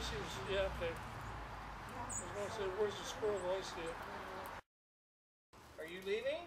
she was, yeah, okay. I was going to say, where's the squirrel? I see it. Are you leaving?